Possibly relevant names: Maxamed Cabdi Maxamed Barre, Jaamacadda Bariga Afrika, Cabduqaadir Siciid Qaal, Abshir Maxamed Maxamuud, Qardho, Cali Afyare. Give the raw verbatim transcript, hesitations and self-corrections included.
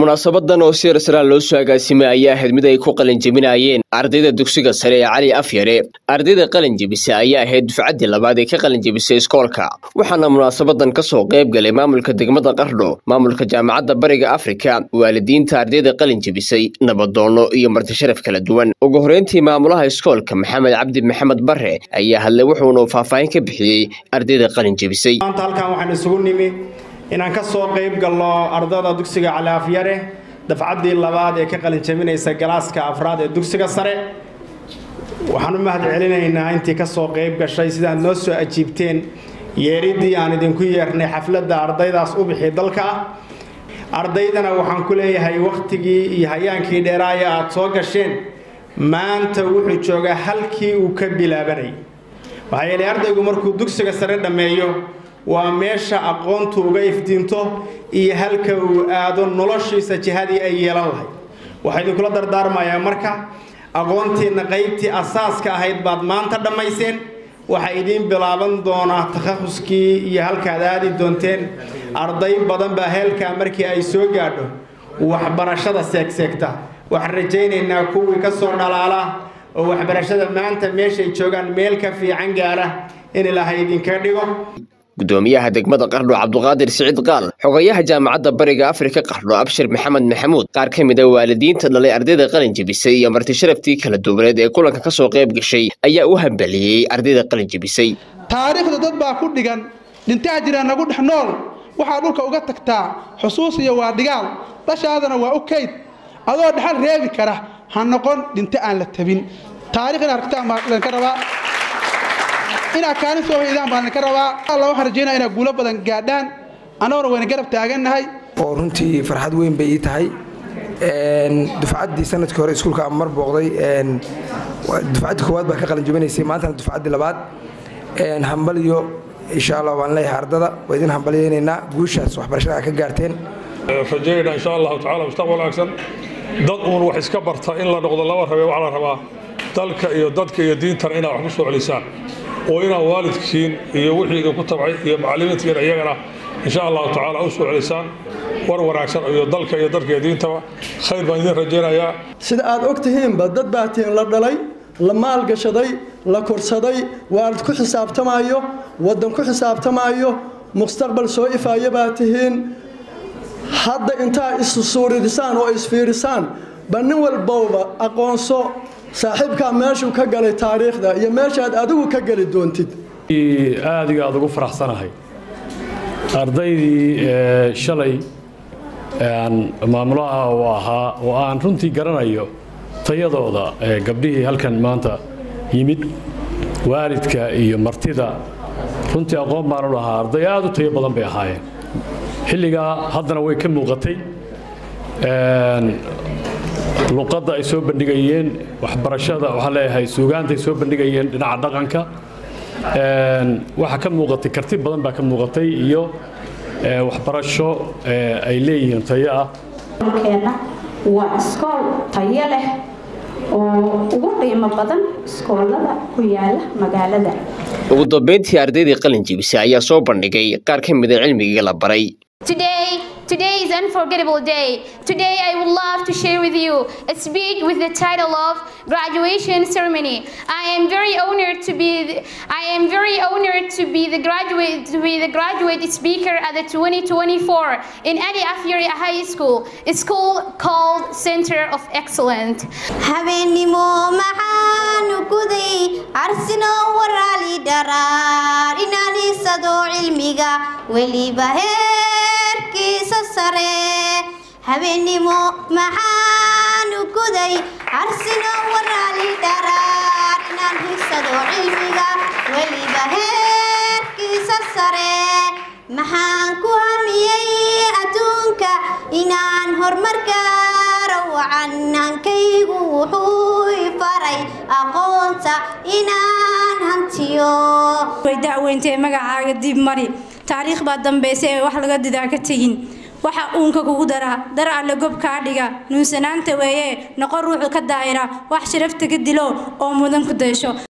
munaasabadan oo si rasmi loo soo agaasimay ayaa ahayd mid ay ku qalin jabinayeen ardayda dugsiga sare ee Cali Afyare. Ardayda qalin jabisay ayaa ahayd dufcadii labaad ee ka qalin jabisay iskoolka, waxaana munaasabadan ka soo qayb galay maamulka degmada Qardho, maamulka Jaamacadda Bariga Afrika, waalidiinta ardayda qalin jabisay, nabadoono iyo marti sharaf kala duwan. Ugu horeyntii maamulaha iskoolka Maxamed Cabdi Maxamed Barre ayaa hadlay wuxuuna faahfaahin ka bixiyay ardayda qalin jabisay. inaan ka soo qayb galno ardayda dugsiga Cali Afyare dafcadii labaad ee ka qalin jabinaysa galaaska afraad ee dugsiga sare. Waxaan u mahad celinaynaa intii ka soo qayb gashay, sidaan noo soo ajiibteen yeeridii aan idinku yeernay xafladda ardaydaas u bixi dalka. Ardaydana waxaan ku leeyahay waqtigii iyo hayaankii dheeraa ee aad soo gasheen maanta wuxuu joogaa halkii uu ka bilaabanay. Waxaa yeelay ardaygu markuu dugsiga sare dhameeyo وماشى أقانته وجايف دينته يهلك وأدون نلاشي سجهادي أي لله وحيد كل در دار ما يمركه أقانتي نقيتي أساس كهيد بعد ما أنت دم يسين وحيدين بلابن دون تخصص كي يهلك هذا دونتين أرضي بدن بهلك أمريكي أي سوجاده وحبرشة سكسكته وحرجين الناكو يكسرنا على وحبرشة ما أنت ماشي تشوجان ملك في عنجاره إن الله يدين كرديهم. gudoomiyaha degmada Qardho Cabduqaadir Siciid Qaal, xogayaha Jaamacadda Bariga Afrika Qardho Abshir Maxamed Maxamuud, qaar ka mid ah waalidiinta dhalay ardayda qalin jabisay iyo marti sharaftii kala duwaneed ee kulanka ka soo qayb gashay ayaa u hambaliyay ardayda qalin jabisay. Taariikhda dad baa ku dhigan dhintaha jira nagu dhex nool waxa dhulka uga tagtaa xusuus iyo waa dhigaal bashaadana waa u kayd adoo dhaxal reebi kara ha noqon dhinta aan la tabin. Taariikhda aragtaa ma ka rabaa إن كان سوى إذا ما نكروا الله حرجينا إن قلوبنا بدن قادان أنا وروين قرب تاجن هاي. أورنتي فرحت وين بيت هاي دفعت دي سنة كوري سكول كأمر بوقي دفعت خوات بكقلن جبني سمعت أنا دفعت لبعض همبليو إن شاء الله وان لا يحرضه وإذن همبليين إننا جوشة صح برشنا كجارتين. فجينا إن شاء الله تعالى مستقبل أحسن ضقم وحس كبرت إن لا نقول الله ربي وعلى رباه تلك يضدك يدين ترى إن أحمس علسان. وأنا والدكين يوحي كتب معلمتي رأينا إن شاء الله تعالى أسوع لسان ورور عشر يضلك يضلك يدين تبع خير بنين رجينا يا سيد أوقتهم بدت بعتين لدلي لما القشدي لكرسدي وارد كل حساب تمايو ودم كل حساب تمايو مستقبل سوء فاي بعتين حتى إنتهى السوري لسان وإسفير لسان بنو البوبة أقانصو صاحبك ماشي وكجل التاريخ ده يا ماشي أدوه كجل الدونتيد. آدي قاعد أقول فرح سنة هاي. أرضي شلي عن معاملها وها وعن رنتي قرنا يو تياض وضع قبله هل كان مانتا يمد واردك يمرتدا رنتي أقوم معاملها أرضي أدو تياض بدن بهاي. اللي قا هذا نوي كم لغتي. luqada ay soo bandhigayeen waxbarashada waxa leeyahay suugaanta ay soo bandhigayeen dhinaca dhaqanka een waxa ka muuqatay karti badan baa ka muuqatay iyo waxbarasho ay leeyeen tayo ah keena waa iskool tayo leh oo ugu qiimo badan iskoolada ku yaala magaalada. Ugu dambeyntii ardaydii qalin jabisay ayaa soo bandhigay qaar ka mid ah cilmiga la baray. Today, today is an unforgettable day. Today I would love to share with you a speech with the title of Graduation Ceremony. I am very honored to be the, I am very honored to be the graduate to be the graduate speaker at the twenty twenty-four in Cali Afyare High School, a school called Center of Excellence. هبني مو معانو كدي عرسنا ورالي درار نانهي صدو علميغا ولي بهير كيس السري محانكو هميي أتونكا إنان هرمركا روعنان كيغو وحوي فري أقونتا إنان هانتيو ويدعوينتي مقعاق ديب مري تاريخ بادن بيسي وحلقا دداكتين waxa uunka kugu daraa daraa la gob ka dhiga nuusanaanta weeye noqon ruuxu ka daayira wax sharafta ka dilo oo mudan ku deesho.